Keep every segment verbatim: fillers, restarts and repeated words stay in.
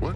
What?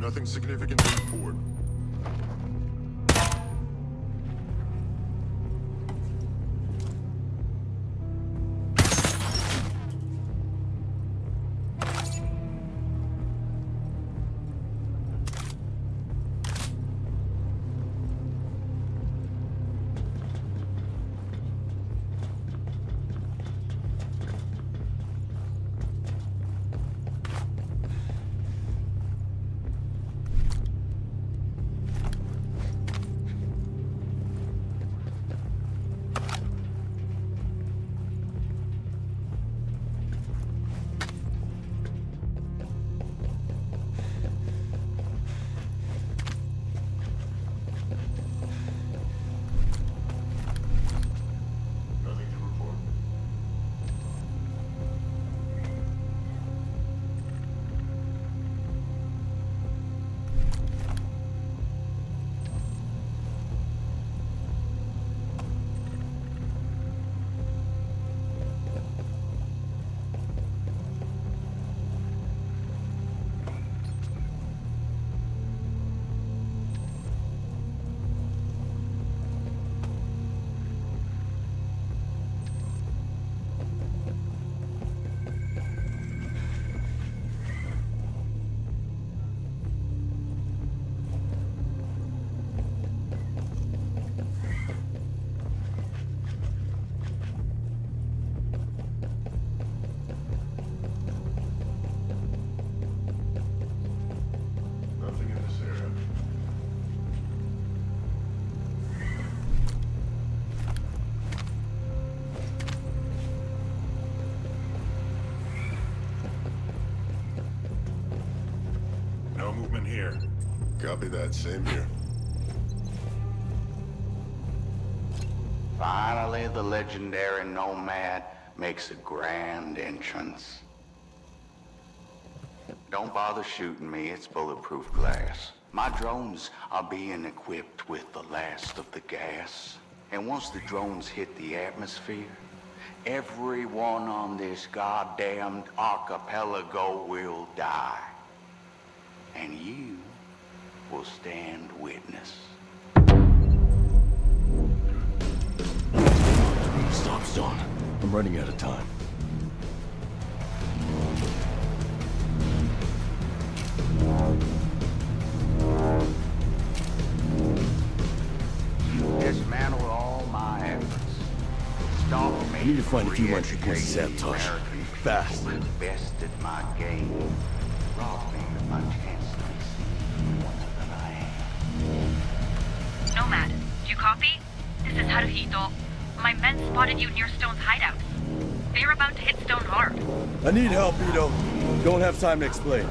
Nothing significant to report. Copy that, same here. Finally, the legendary Nomad makes a grand entrance. Don't bother shooting me, it's bulletproof glass. My drones are being equipped with the last of the gas. And once the drones hit the atmosphere, everyone on this goddamn archipelago will die. And you will stand witness. Stop, Stone. I'm running out of time. Dismantle all my efforts. Stop me. You need to find a few ones you can sabotage. Fast. Invested my game. Robbed me of my chance to receive one. Nomad, do you copy? This is Haruto. My men spotted you near Stone's hideout. They're about to hit Stone hard. I need help, Ito. Don't have time to explain.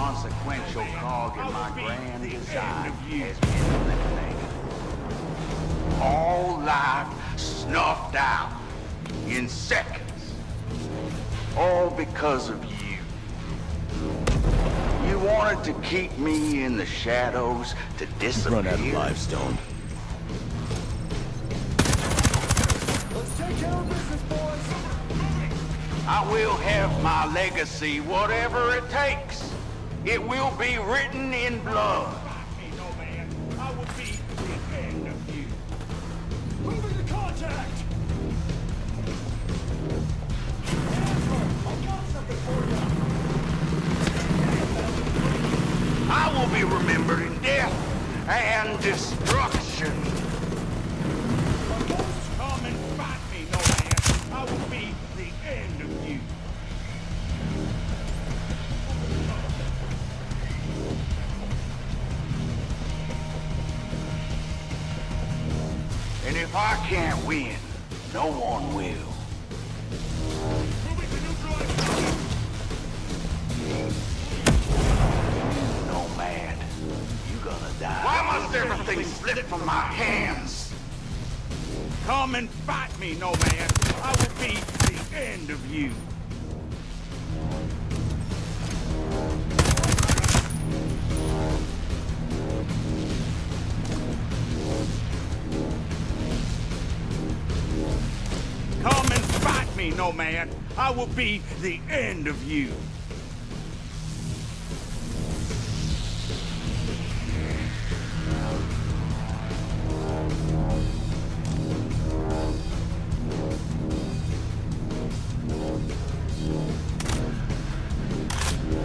inconsequential cog in my grand design has been eliminated. All life snuffed out in seconds. All because of you. You wanted to keep me in the shadows to disappear. Run out of life, Stone. Let's take care of business, boys. I will have my legacy, whatever it takes. It will be written in blood. Nomad, I will be the end of you. Moving to contact. I got something for you. I will be remembered in death and destruction. Come and fight me, Nomad. I will be the end of you. And if I can't win, no one will. Nomad, you're gonna die. Why must everything slip from my hands? Come and fight me, Nomad. I will be the end of you. Come and fight me, Nomad. I will be the end of you.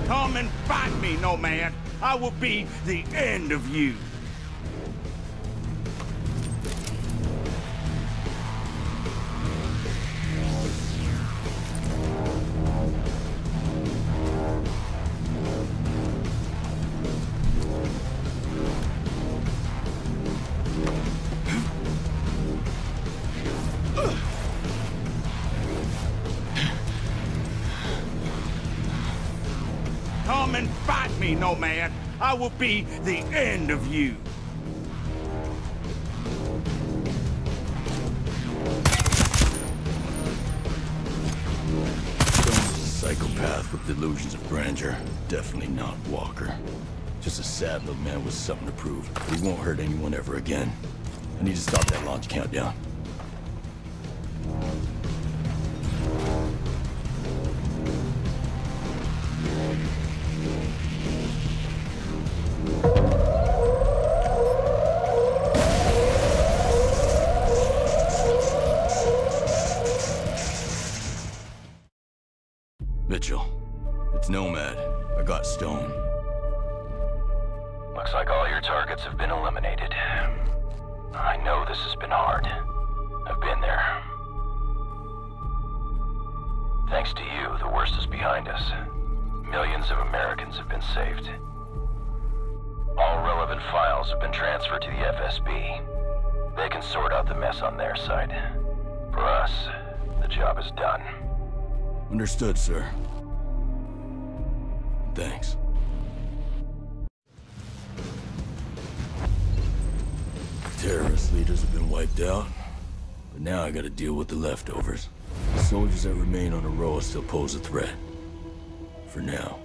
Come and fight me, Nomad. I will be the end of you. Nomad, I will be the end of you. Stone's a psychopath with delusions of grandeur. Definitely not Walker. Just a sad little man with something to prove. He won't hurt anyone ever again. I need to stop that launch countdown. Understood, sir. Thanks. Terrorist leaders have been wiped out, but now I gotta deal with the leftovers. The soldiers that remain on Auroa still pose a threat. For now.